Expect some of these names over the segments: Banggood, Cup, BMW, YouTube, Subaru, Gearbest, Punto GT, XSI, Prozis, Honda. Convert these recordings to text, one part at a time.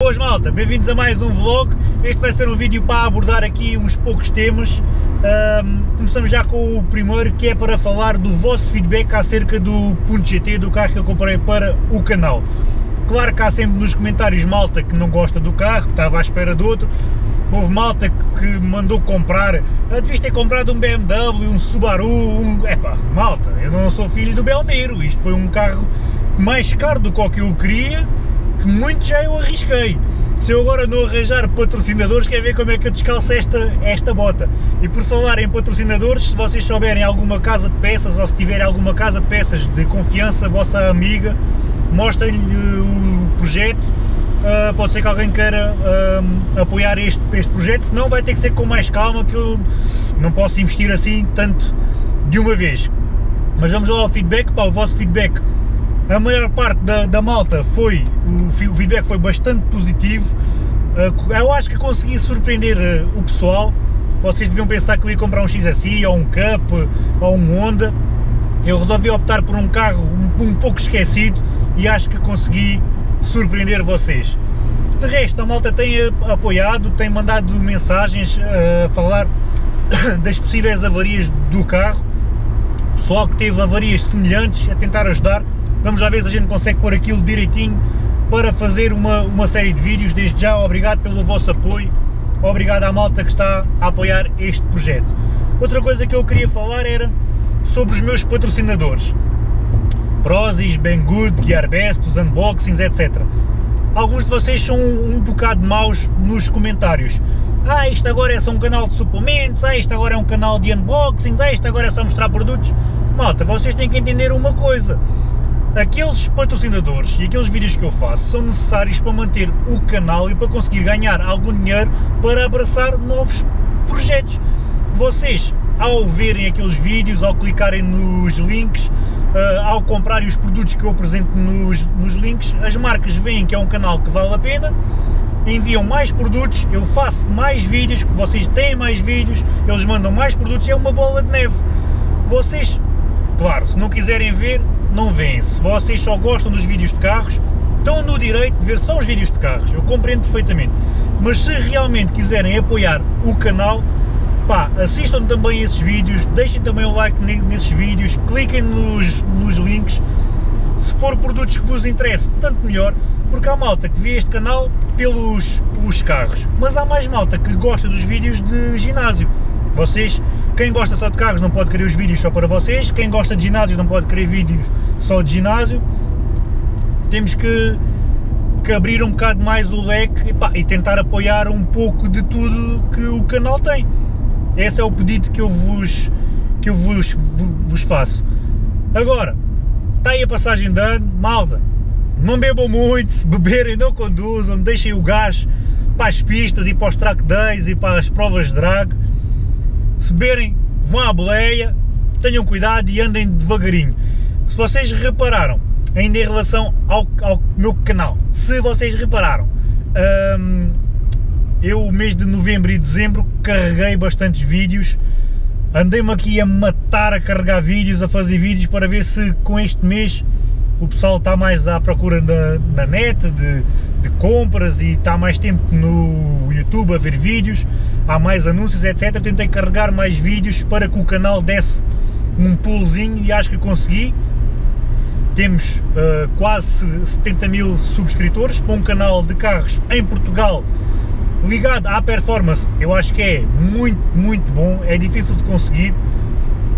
Boas malta, bem-vindos a mais um vlog. Este vai ser um vídeo para abordar aqui uns poucos temas. Começamos já com o primeiro, que é para falar do vosso feedback acerca do Punto GT, do carro que eu comprei para o canal. Claro que há sempre nos comentários malta que não gosta do carro, que estava à espera de outro. Houve malta que mandou comprar, devias ter comprado um BMW, um Subaru, Epá, malta, eu não sou filho do Belmiro, isto foi um carro mais caro do que o que eu queria, que muito já eu arrisquei. Se eu agora não arranjar patrocinadores, quer ver como é que eu descalço esta bota. E por falar em patrocinadores, se vocês souberem alguma casa de peças, ou se tiverem alguma casa de peças de confiança, vossa amiga, mostrem-lhe o projeto, pode ser que alguém queira apoiar este projeto, senão vai ter que ser com mais calma, que eu não posso investir assim tanto de uma vez. Mas vamos lá ao feedback, pá, o vosso feedback. A maior parte da malta foi, o feedback foi bastante positivo. Eu acho que consegui surpreender o pessoal. Vocês deviam pensar que eu ia comprar um XSI, ou um Cup, ou um Honda. Eu resolvi optar por um carro um pouco esquecido e acho que consegui surpreender vocês. De resto, a malta tem apoiado, tem mandado mensagens a falar das possíveis avarias do carro. Pessoal que teve avarias semelhantes a tentar ajudar. Vamos lá ver se a gente consegue pôr aquilo direitinho para fazer uma série de vídeos. Desde já, obrigado pelo vosso apoio, obrigado à malta que está a apoiar este projeto. Outra coisa que eu queria falar era sobre os meus patrocinadores. Prozis, Banggood, Gearbest, os unboxings, etc. Alguns de vocês são um bocado maus nos comentários. Ah, isto agora é só um canal de suplementos, ah, isto agora é um canal de unboxings, ah, isto agora é só mostrar produtos. Malta, vocês têm que entender uma coisa. Aqueles patrocinadores e aqueles vídeos que eu faço são necessários para manter o canal e para conseguir ganhar algum dinheiro para abraçar novos projetos. Vocês, ao verem aqueles vídeos, ao clicarem nos links, ao comprarem os produtos que eu apresento nos links, as marcas veem que é um canal que vale a pena, enviam mais produtos, eu faço mais vídeos, vocês têm mais vídeos, eles mandam mais produtos, é uma bola de neve. Vocês, claro, se não quiserem ver, não veem. Se vocês só gostam dos vídeos de carros, estão no direito de ver só os vídeos de carros, eu compreendo perfeitamente. Mas se realmente quiserem apoiar o canal, pá, assistam também esses vídeos, deixem também o like nesses vídeos, cliquem nos links. Se for produtos que vos interessem, tanto melhor, porque há malta que vê este canal pelos carros, mas há mais malta que gosta dos vídeos de ginásio. Vocês, quem gosta só de carros não pode querer os vídeos só para vocês, quem gosta de ginásios não pode querer vídeos só de ginásio. Temos que abrir um bocado mais o leque e tentar apoiar um pouco de tudo que o canal tem. Esse é o pedido que eu vos faço. Agora, está aí a passagem de ano, malta, não bebam muito, se beberem não conduzam, deixem o gás para as pistas e para os track days e para as provas de drag. Se beberem, vão à boleia, tenham cuidado e andem devagarinho. Se vocês repararam, ainda em relação ao meu canal, se vocês repararam, eu o mês de novembro e dezembro carreguei bastantes vídeos, andei-me aqui a matar a carregar vídeos, a fazer vídeos para ver se com este mês o pessoal está mais à procura na net de compras e está mais tempo no YouTube a ver vídeos, há mais anúncios, etc. Tentei carregar mais vídeos para que o canal desse um pulozinho e acho que consegui. Temos quase 70 mil subscritores para um canal de carros em Portugal ligado à performance. Eu acho que é muito, muito bom, é difícil de conseguir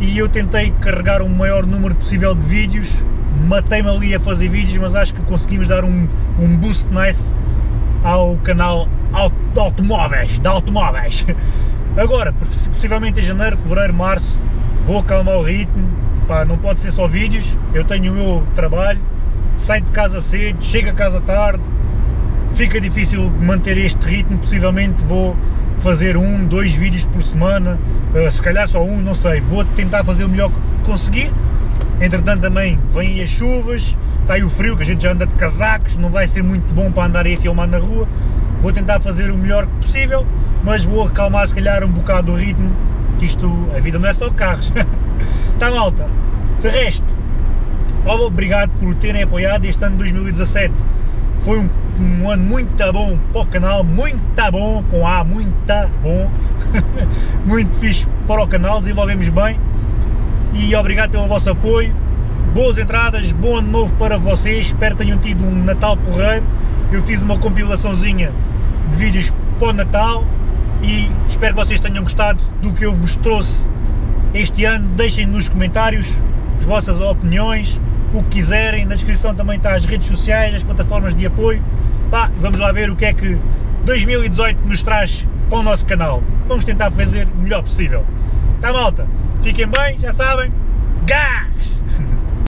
e eu tentei carregar o maior número possível de vídeos. Matei-me ali a fazer vídeos, mas acho que conseguimos dar um boost nice ao canal de automóveis. Agora, possivelmente em janeiro, fevereiro, março, vou acalmar o ritmo, pá, não pode ser só vídeos, eu tenho o meu trabalho, saio de casa cedo, chego a casa tarde, fica difícil manter este ritmo, possivelmente vou fazer 1, 2 vídeos por semana, se calhar só 1, não sei, vou tentar fazer o melhor que conseguir. Entretanto também vêm as chuvas, está aí o frio, que a gente já anda de casacos, não vai ser muito bom para andar aí a filmar na rua. Vou tentar fazer o melhor possível, mas vou acalmar se calhar um bocado o ritmo, que isto, a vida não é só carros. Está malta, de resto, obrigado por terem apoiado, este ano de 2017 foi um um ano muito bom para o canal, muito bom, com A, muito bom, muito fixe para o canal, desenvolvemos bem e obrigado pelo vosso apoio, boas entradas, bom ano novo para vocês, espero que tenham tido um Natal porreiro, eu fiz uma compilaçãozinha de vídeos para o Natal e espero que vocês tenham gostado do que eu vos trouxe este ano, deixem nos comentários as vossas opiniões, o que quiserem, na descrição também está as redes sociais, as plataformas de apoio, pá, vamos lá ver o que é que 2018 nos traz para o nosso canal, vamos tentar fazer o melhor possível, tá malta, fiquem bem, já sabem, gás!